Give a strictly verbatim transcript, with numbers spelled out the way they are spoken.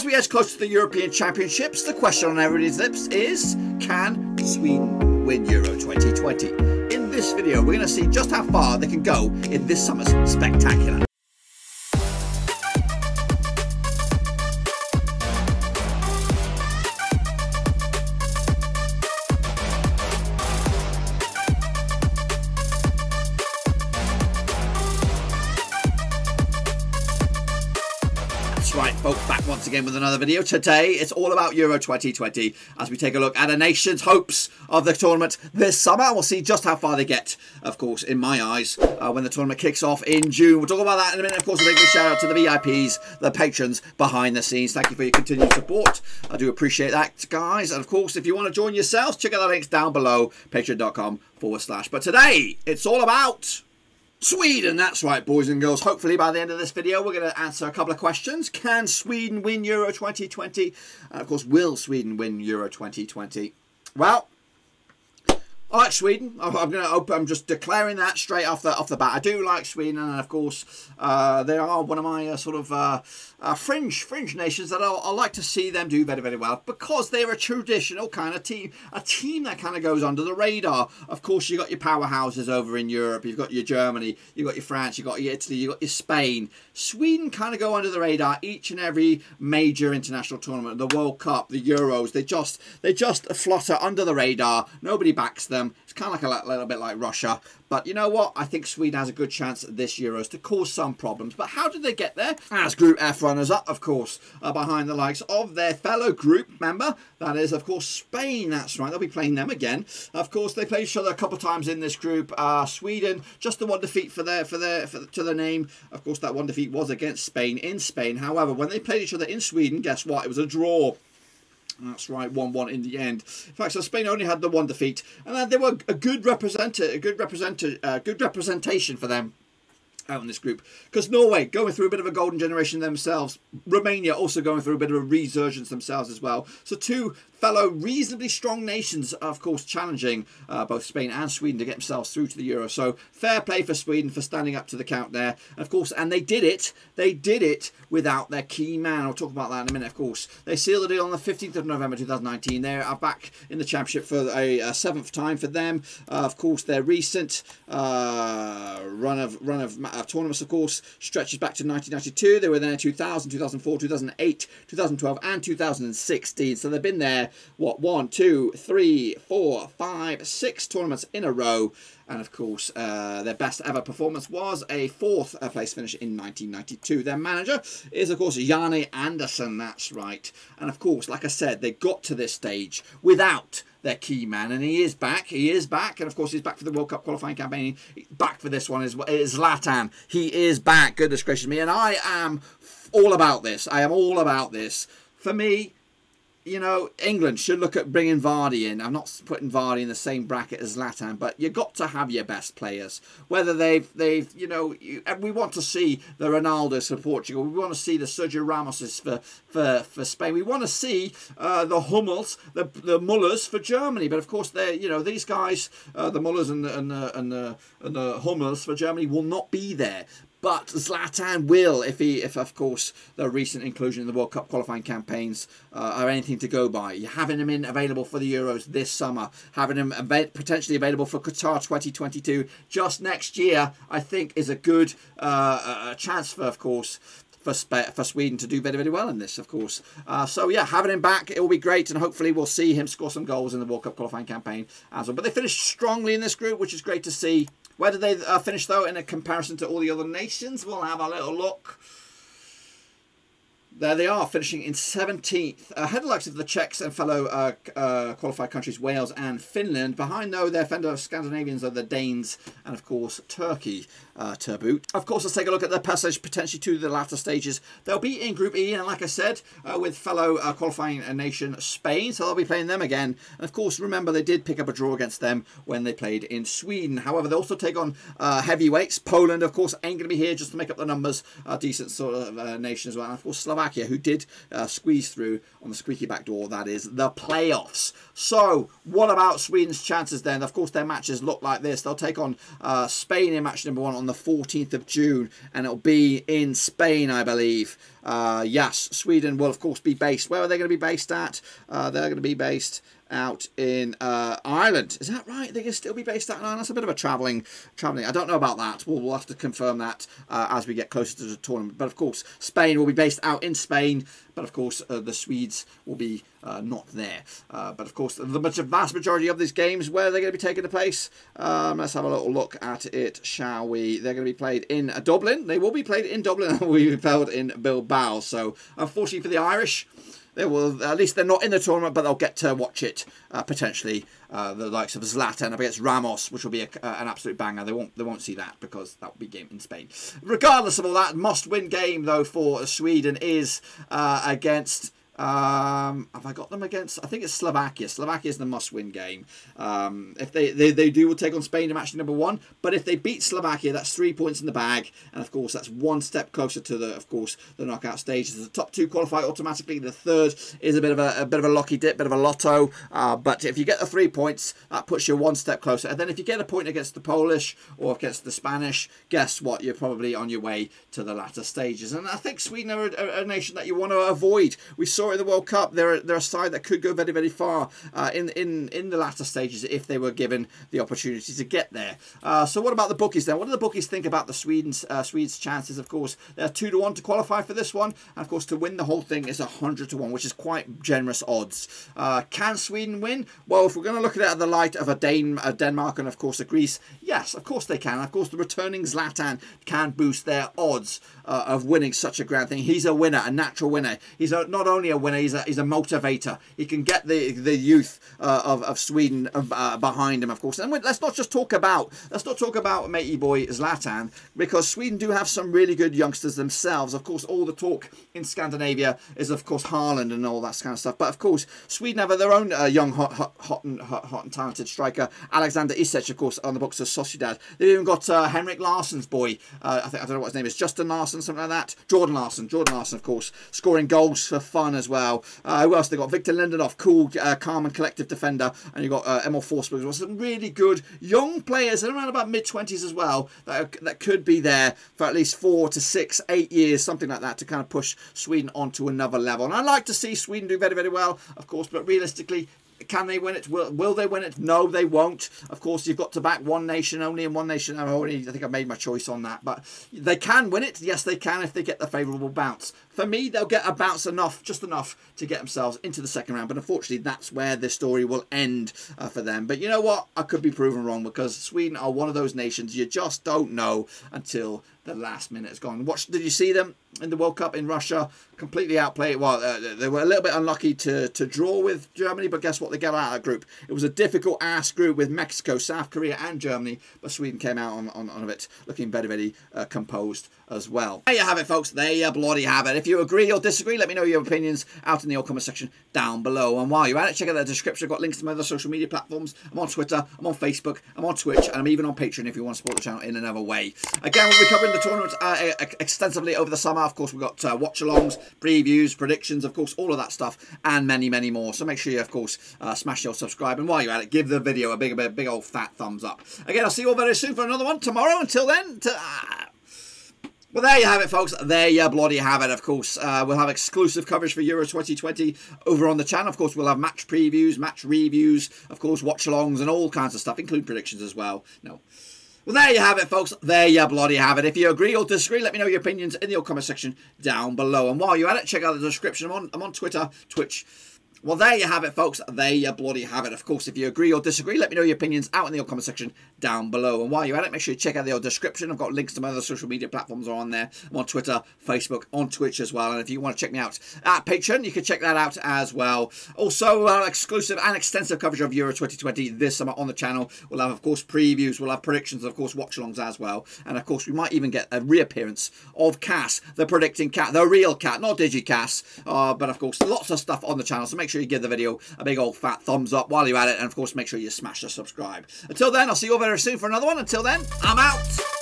As we edge closer to the European Championships, the question on everybody's lips is, can Sweden win Euro twenty twenty? In this video, we're going to see just how far they can go in this summer's spectacular. Right, folks, back once again with another video. Today, it's all about Euro twenty twenty as we take a look at a nation's hopes of the tournament this summer. We'll see just how far they get, of course, in my eyes, uh, when the tournament kicks off in June. We'll talk about that in a minute. Of course, a big shout out to the V I Ps, the patrons behind the scenes. Thank you for your continued support. I do appreciate that, guys. And, of course, if you want to join yourselves, check out the links down below, patreon.com forward slash. But today, it's all about Sweden. That's right, boys and girls. Hopefully by the end of this video, we're going to answer a couple of questions. Can Sweden win Euro twenty twenty? And of course, will Sweden win Euro twenty twenty? Well, I like Sweden. I'm going to open, I'm just declaring that straight off the off the bat. I do like Sweden, and of course, uh, they are one of my uh, sort of uh, uh, fringe fringe nations that I'll, I'll like to see them do very, very well, because they're a traditional kind of team, a team that kind of goes under the radar. Of course, you've got your powerhouses over in Europe. You've got your Germany, you've got your France, you've got your Italy, you've got your Spain. Sweden kind of go under the radar each and every major international tournament, the World Cup, the Euros. They just they just flutter under the radar. Nobody backs them. It's kind of like a little bit like Russia. But you know what? I think Sweden has a good chance at this Euros to cause some problems. But how did they get there? As Group F runners-up, of course, uh, behind the likes of their fellow group member. That is, of course, Spain. That's right. They'll be playing them again. Of course, they played each other a couple of times in this group. Uh, Sweden, just the one defeat for their, for their, for, to their name. Of course, that one defeat was against Spain in Spain. However, when they played each other in Sweden, guess what? It was a draw. That's right, one one in the end. In fact, so Spain only had the one defeat, and uh, they were a good representative, a good representative, uh, good representation for them out in this group. Because Norway going through a bit of a golden generation themselves, Romania also going through a bit of a resurgence themselves as well. So two fellow reasonably strong nations, of course, challenging uh, both Spain and Sweden to get themselves through to the Euro. So fair play for Sweden for standing up to the count there, of course. And they did it. They did it without their key man. I'll talk about that in a minute, of course. They sealed the deal on the fifteenth of November two thousand nineteen. They are back in the championship for a, a seventh time for them. Uh, of course, their recent uh, run of run of uh, tournaments, of course, stretches back to nineteen ninety-two. They were there in two thousand, two thousand four, two thousand eight, two thousand twelve, and two thousand sixteen. So they've been there, what, one, two, three, four, five, six tournaments in a row. And of course, uh, their best ever performance was a fourth place finish in nineteen ninety-two. Their manager is, of course, Jordan Larsson. That's right. And of course, like I said, they got to this stage without their key man, and he is back. He is back, and of course, he's back for the World Cup qualifying campaign. He's back for this one is Zlatan. He is back. Goodness gracious me! And I am all about this. I am all about this. For me, you know, England should look at bringing Vardy in. I'm not putting Vardy in the same bracket as Zlatan, but you've got to have your best players. Whether they've, they've you know, you, and we want to see the Ronaldos for Portugal. We want to see the Sergio Ramoses for, for, for Spain. We want to see uh, the Hummels, the, the Mullers for Germany. But, of course, they're, you know, these guys, uh, the Mullers and the, and, the, and, the, and the Hummels for Germany will not be there. But Zlatan will, if he, if of course the recent inclusion in the World Cup qualifying campaigns uh, are anything to go by. You're having him in available for the Euros this summer, having him av potentially available for Qatar twenty twenty-two just next year, I think is a good uh, a chance for, of course, for Sp for Sweden to do very, very well in this, of course. Uh, so yeah, having him back, it will be great, and hopefully we'll see him score some goals in the World Cup qualifying campaign as well. But they finished strongly in this group, which is great to see. Where did they uh, finish, though, in a comparison to all the other nations? We'll have a little look. There they are, finishing in seventeenth. Ahead of the likes of the Czechs and fellow uh, uh, qualified countries, Wales and Finland. Behind, though, their fellow Scandinavians are the Danes and, of course, Turkey uh, to boot. Of course, let's take a look at their passage potentially to the latter stages. They'll be in Group E, and like I said, uh, with fellow uh, qualifying nation Spain. So they'll be playing them again. And, of course, remember, they did pick up a draw against them when they played in Sweden. However, they also take on uh, heavyweights. Poland, of course, ain't going to be here just to make up the numbers. A decent sort of uh, nation as well. And, of course, Slovakia, who did uh, squeeze through on the squeaky back door, that is the playoffs. So what about Sweden's chances then? Of course, their matches look like this. They'll take on uh, Spain in match number one on the fourteenth of June, and it'll be in Spain, I believe. Uh, yes, Sweden will, of course, be based. Where are they going to be based at? Uh, they're going to be based out in uh, Ireland. Is that right? They can still be based out in Ireland? That's a bit of a travelling. travelling. I don't know about that. We'll, we'll have to confirm that uh, as we get closer to the tournament. But, of course, Spain will be based out in Spain. But, of course, uh, the Swedes will be uh, not there. Uh, but, of course, the much, vast majority of these games, where are they going to be taking place? Um, let's have a little look at it, shall we? They're going to be played in uh, Dublin. They will be played in Dublin and will be played in Bilbao. So, unfortunately for the Irish, they will, at least they're not in the tournament, but they'll get to watch it, uh, potentially. Uh, the likes of Zlatan against Ramos, which will be a, uh, an absolute banger. They won't, they won't see that because that will be a game in Spain. Regardless of all that, must-win game, though, for Sweden is uh, against... Um, have I got them against? I think it's Slovakia. Slovakia is the must-win game. Um, if they, they they do, will take on Spain in match number one. But if they beat Slovakia, that's three points in the bag, and of course that's one step closer to the, of course, the knockout stages. The top two qualify automatically. The third is a bit of a, a bit of a lucky dip, bit of a lotto. Uh, but if you get the three points, that puts you one step closer. And then if you get a point against the Polish or against the Spanish, guess what? You're probably on your way to the latter stages. And I think Sweden are a, a nation that you want to avoid. We saw in the World Cup, they're, they're a side that could go very, very far uh, in, in, in the latter stages if they were given the opportunity to get there. Uh, so what about the bookies then? What do the bookies think about the Sweden's, uh, Swedes' chances? Of course, they're two to one to qualify for this one. And, of course, to win the whole thing is one hundred to one, which is quite generous odds. Uh, can Sweden win? Well, if we're going to look at it at the light of a, Dan a Denmark and, of course, a Greece, yes, of course they can. Of course, the returning Zlatan can boost their odds uh, of winning such a grand thing. He's a winner, a natural winner. He's a, not only a winner, he's a, he's a motivator. He can get the the youth uh, of, of Sweden uh, behind him, of course. And let's not just talk about let's not talk about matey boy Zlatan, because Sweden do have some really good youngsters themselves. Of course, all the talk in Scandinavia is, of course, Haaland and all that kind of stuff, but of course Sweden have their own uh, young hot hot, hot, and, hot hot and talented striker, Alexander Isak, of course, on the books of Sociedad. They've even got uh, Henrik Larsson's boy, uh, I think I don't know what his name is, Justin Larsson, something like that. Jordan Larsson Jordan Larsson of course, scoring goals for fun as well. Uh, who else they got? Viktor Lindelof, cool, uh, calm and collective defender. And you've got uh, Emil Forsberg as well. Some really good young players around about mid twenties as well that, are, that could be there for at least four to six, eight years, something like that, to kind of push Sweden onto another level. And I like to see Sweden do very, very well, of course, but realistically, can they win it? Will, will they win it? No, they won't. Of course, you've got to back one nation only and one nation only. I think I've made my choice on that. But they can win it. Yes, they can if they get the favourable bounce. For me, they'll get a bounce enough, just enough, to get themselves into the second round. But unfortunately, that's where the story will end uh, for them. But you know what? I could be proven wrong, because Sweden are one of those nations you just don't know until the last minute is gone. Watch, did you see them in the World Cup in Russia? Completely outplayed. Well, uh, they were a little bit unlucky to, to draw with Germany, but guess what? They got out of that group. It was a difficult-ass group with Mexico, South Korea and Germany, but Sweden came out on, on, on it looking very, very uh, composed as well. There you have it, folks. There you bloody have it. If you agree or disagree, let me know your opinions out in the old comment section down below. And while you're at it, check out the description. I've got links to my other social media platforms. I'm on Twitter, I'm on Facebook, I'm on Twitch, and I'm even on Patreon if you want to support the channel in another way. Again, we'll be covering the tournament uh, extensively over the summer. Of course, we've got uh, watch-alongs, previews, predictions, of course, all of that stuff, and many, many more. So make sure you, of course, uh, smash your subscribe, and while you're at it, give the video a big, big, big old fat thumbs up. Again, I'll see you all very soon for another one tomorrow. Until then, ta well, there you have it, folks. There you bloody have it, of course. Uh, we'll have exclusive coverage for Euro twenty twenty over on the channel. Of course, we'll have match previews, match reviews, of course, watch-alongs, and all kinds of stuff, including predictions as well. No. Well, there you have it, folks. There you bloody have it. If you agree or disagree, let me know your opinions in the old comment section down below. And while you're at it, check out the description. I'm on, I'm on Twitter, Twitch. Well, there you have it, folks. There you bloody have it. Of course, if you agree or disagree, let me know your opinions out in the old comment section down below. And while you're at it, make sure you check out the old description. I've got links to my other social media platforms are on there. I'm on Twitter, Facebook, on Twitch as well. And if you want to check me out at Patreon, you can check that out as well. Also, uh, exclusive and extensive coverage of Euro twenty twenty this summer on the channel. We'll have, of course, previews. We'll have predictions, of course, watch-alongs as well. And, of course, we might even get a reappearance of Cass, the predicting cat, the real cat, not DigiCass. Uh, but, of course, lots of stuff on the channel. So make Make sure you give the video a big old fat thumbs up while you're at it, and of course make sure you smash the subscribe. Until then, I'll see you all very soon for another one. Until then, I'm out.